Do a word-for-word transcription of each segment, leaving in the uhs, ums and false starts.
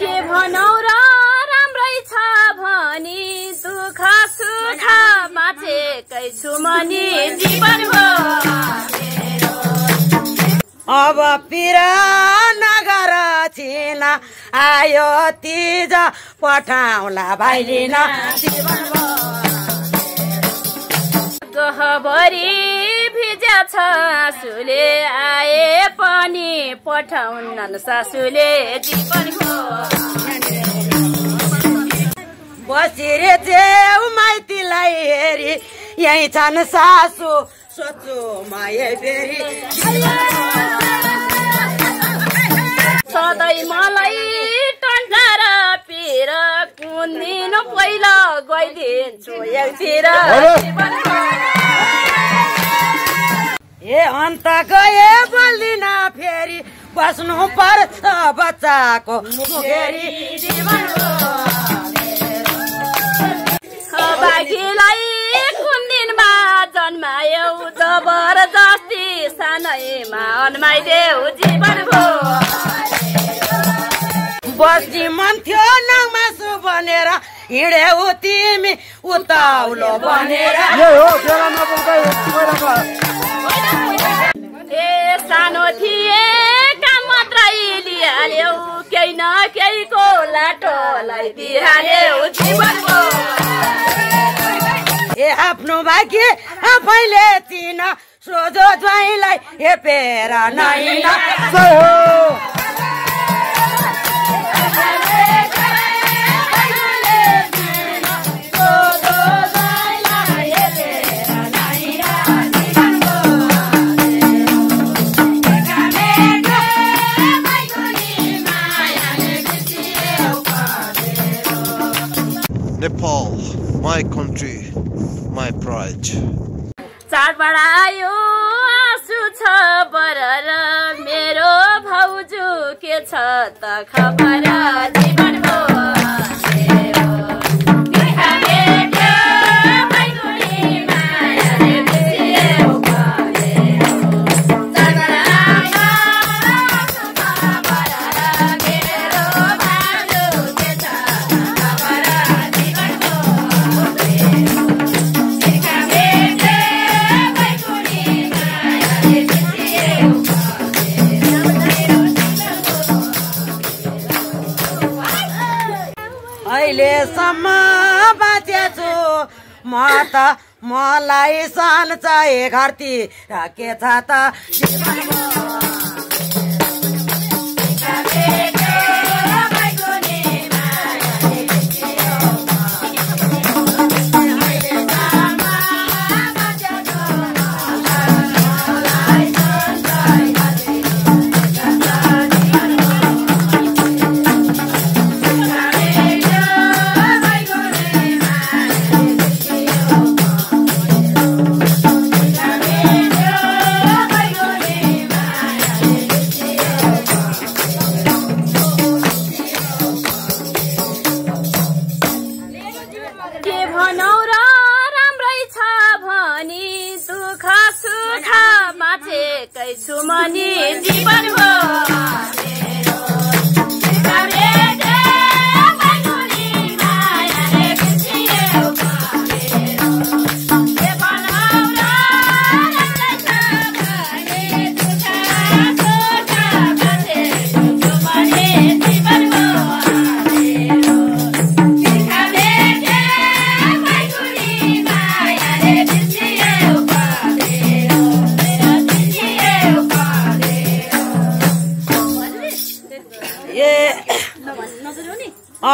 के भनौ र राम्रै छ भनी दुःख सुख बाँचेकै छु मनी जीवन हो अब पिरा नगर छिना आयो तीज पठाउला भाइलिन जीवन हो गहबरी भिज्या छ आँसुले आए पनि पठाउनन् सासुले जीवन हो बसिरे जेउ माइतीलाई हेरी यही छन् सासु सोचो माया फेरी सधैँ मलाई टन्डा र पिर कुन दिन पहिला गइदिन्छु एकतिर ए अन्त गए बोल्दिन फेरि बस्नु पर्छ बच्चाको मुखेरी जीवन हो बाघीलाई कुन दिनमा जन्मायौ जबरजस्ती सानैमा अन्माइदेऊ जीवन हो बस्ने मन थियो नमासु बनेर हिँडेऊ तिमी उताउलो बनेर ए सानो थिए काम मात्रै लिहाल्यौ केही न केहीको लाटोलाई दिहाल्यौ जीवनको ए आफ्नो भाग्य आफैले चिन सोझो ज्वाइँलाई हेपेर नैन Nepal, my country, my pride. चाडबाड आयो आँसु छ बरर मेरो भाउजू के छ त खबर जीवन हो मेरो तिखाले के भाइगुनी मायाले बिसेउ परेउ चाडबाड आयो आँसु छ बरर मेरो भाउजू के छ त खबर बाँचेछु म त मलाई सान चाहिँ घरती राखे छ त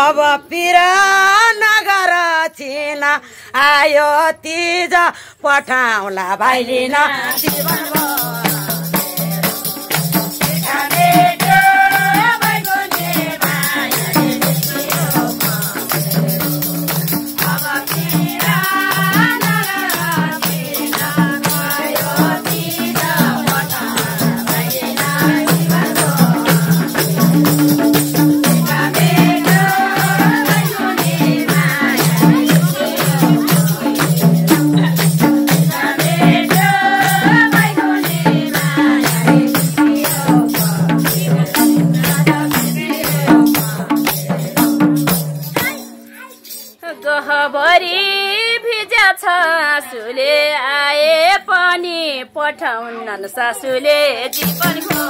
अब पिरा नगर छिना आयो तीज पठाउला भाइलिन जीवन हो सासुले आए पनि पठाउनन् सासुले जीवनको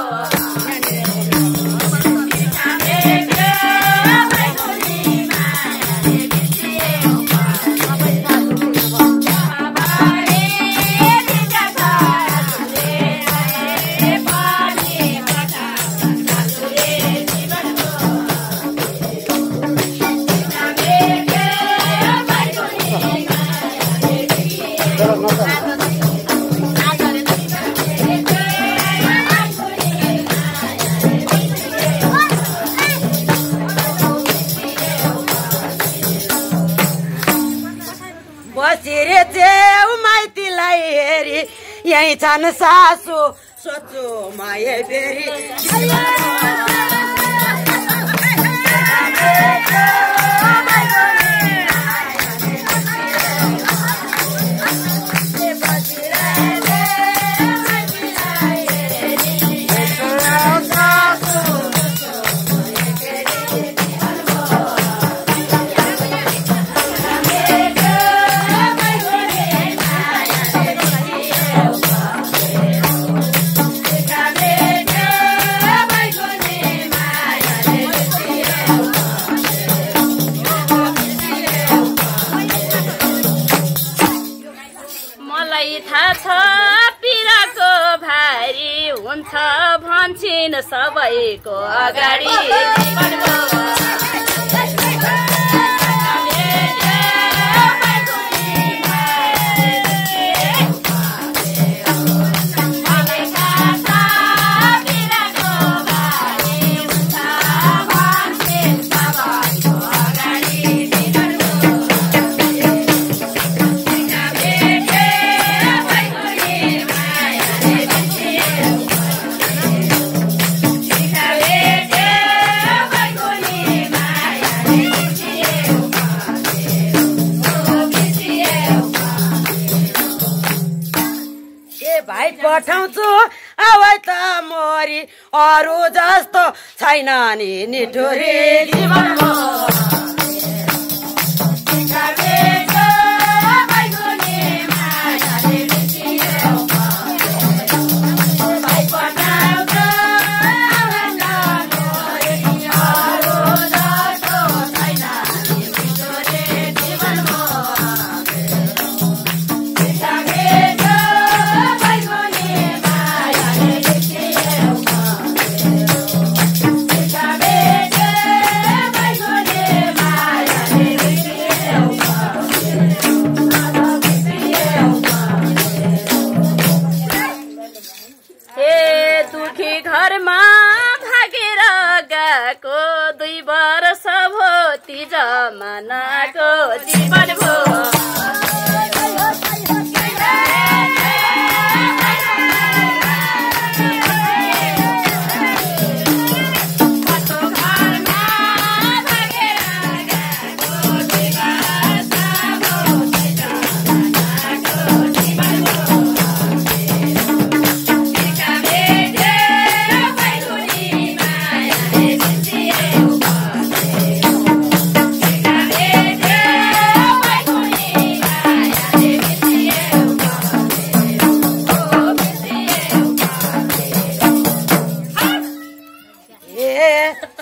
यही छन् सासू सोचो माया बेरी भन्छिन् सबैको अगाडि पठाउँछु आवाज त मोरी अरू जस्तो छैन नि निठुरी जीवनको मनाको जीवन भो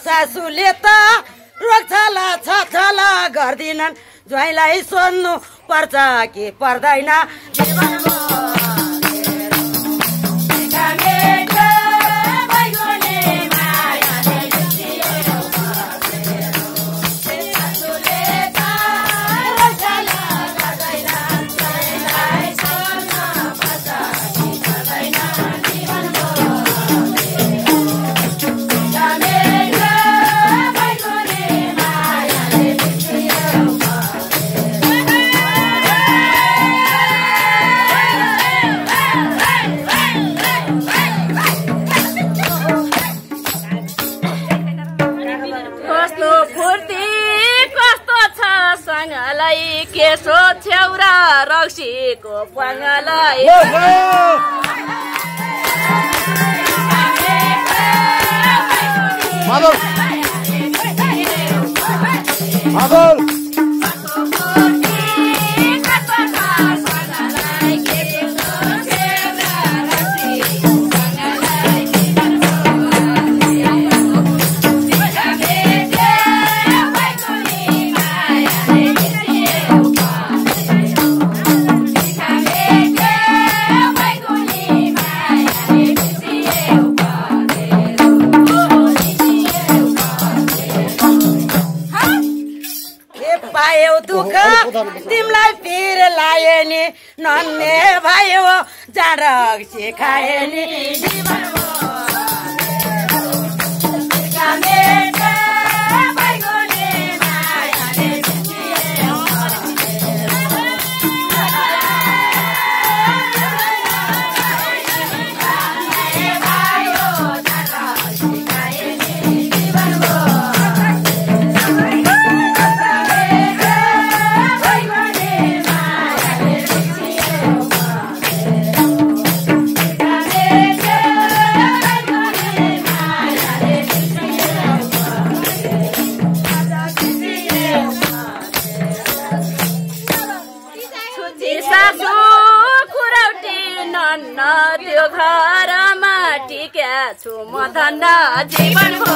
सासूले त रोक्छला छला गर्दिनन् ज्वाइँलाई सोध्नु पर्छ कि पर्दैन केशो छेउरा रक्सीको पाङ्गालाई माधव माधव दुखा तिमलाई फिर लाए नि नन्ने भयो जाडक सिखाए नि जीवन मदन जीवन हो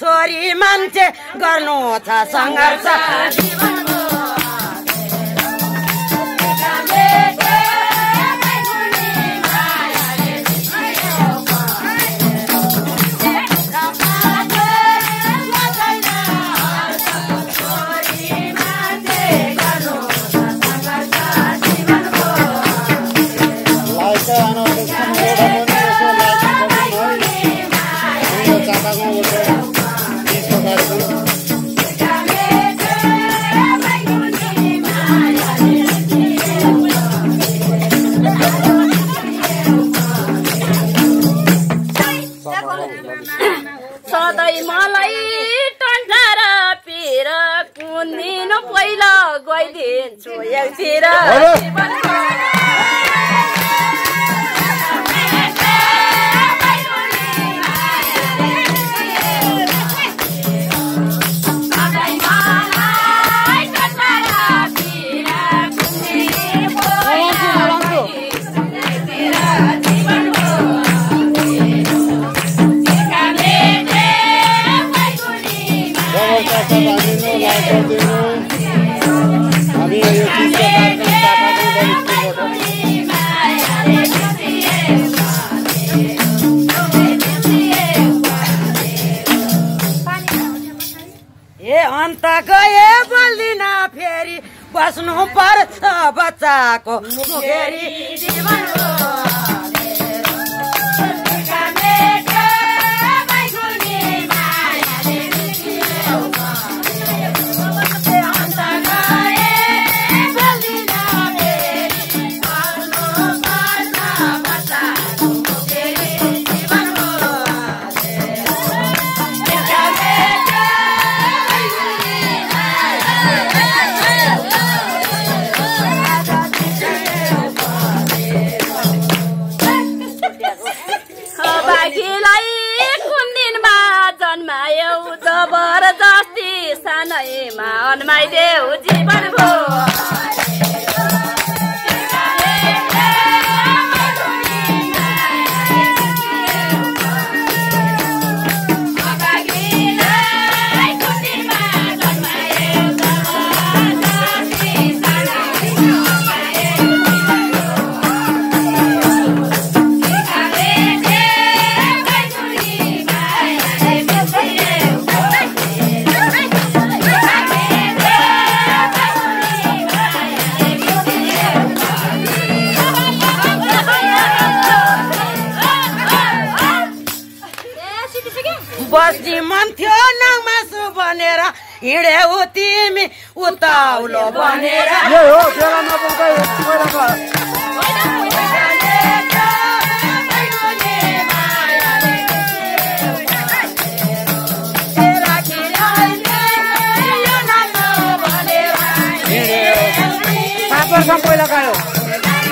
छोरी मान्छे गर्नु छ संघर्ष को मेरी जीवन Sampai lagi yo.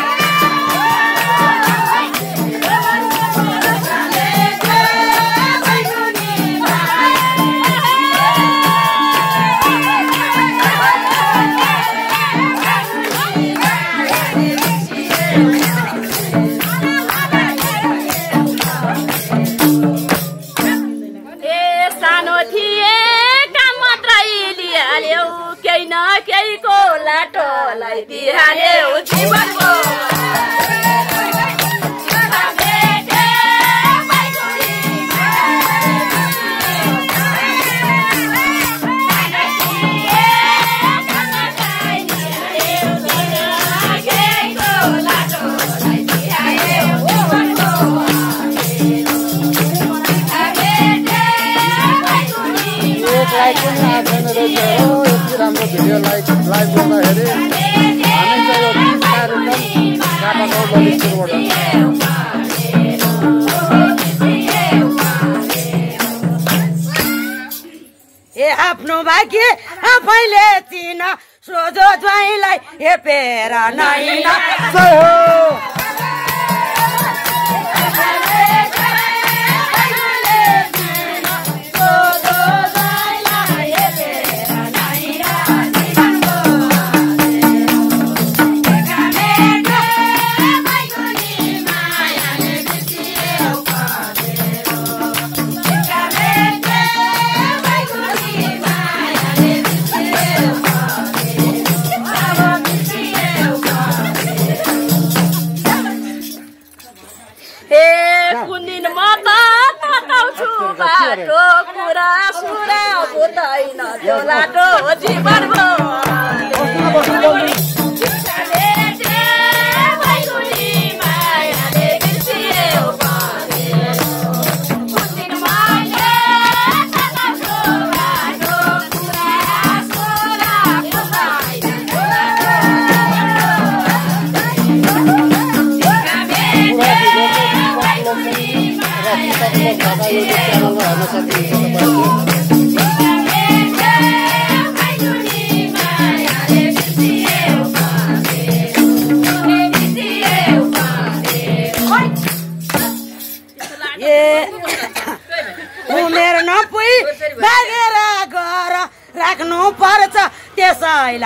आफ्नो भाग्य आफैले चिन सोझो ज्वाइँलाई हेपेर नैन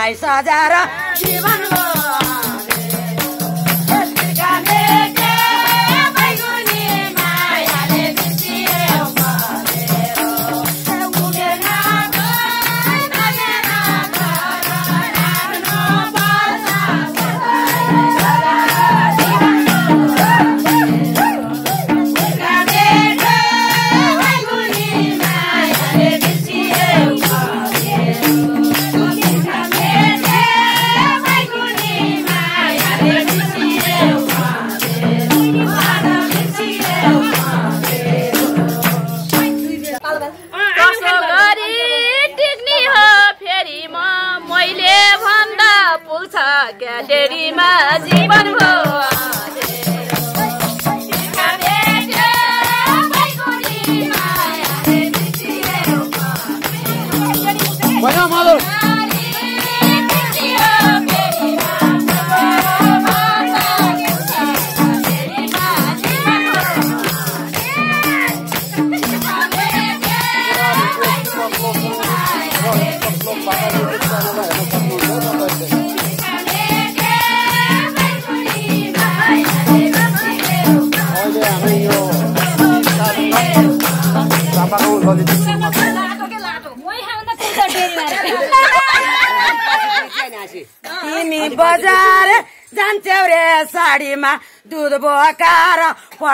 I saw that.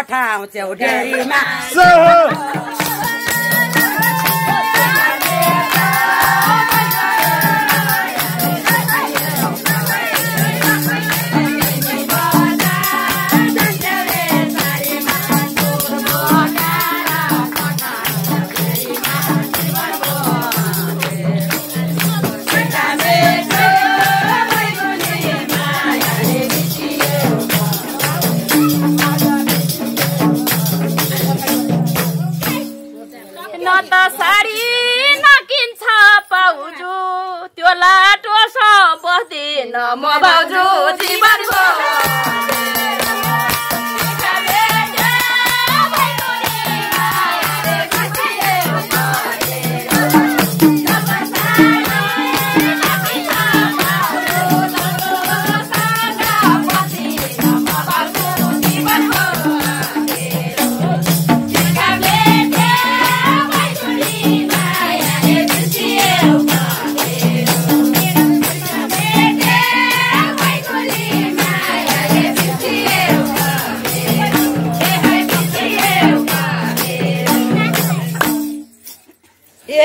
How do you do that? Yeah.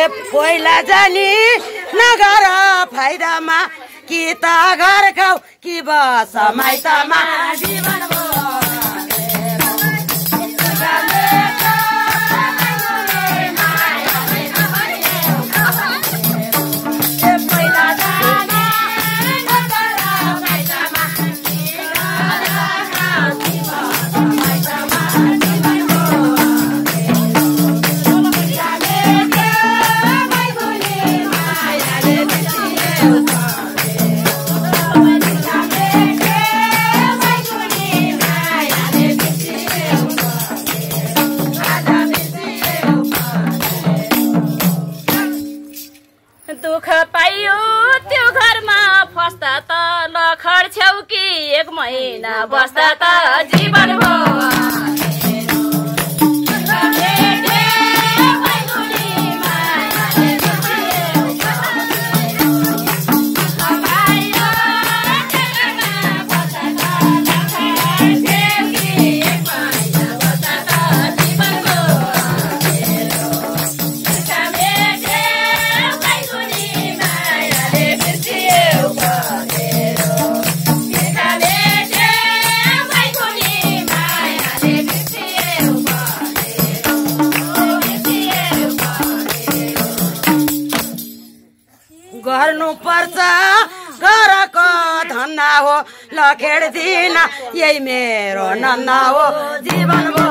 เจ็บ ป่วยละจะหนีนกระไฟดำมากีตาการเข้ากีบสมัยตามา यही मेरो नन्ना हो जीवन वो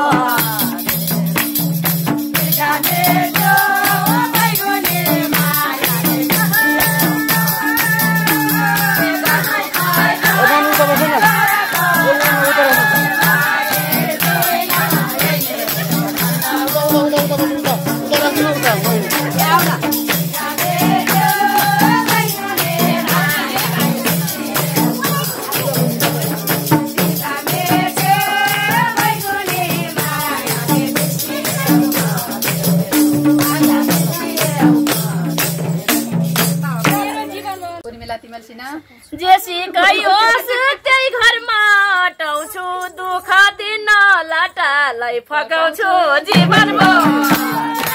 जैसी कहियो सुते घरमा अटाउँछु दुःख दिन लटालाई फकाउँछु जीवनमा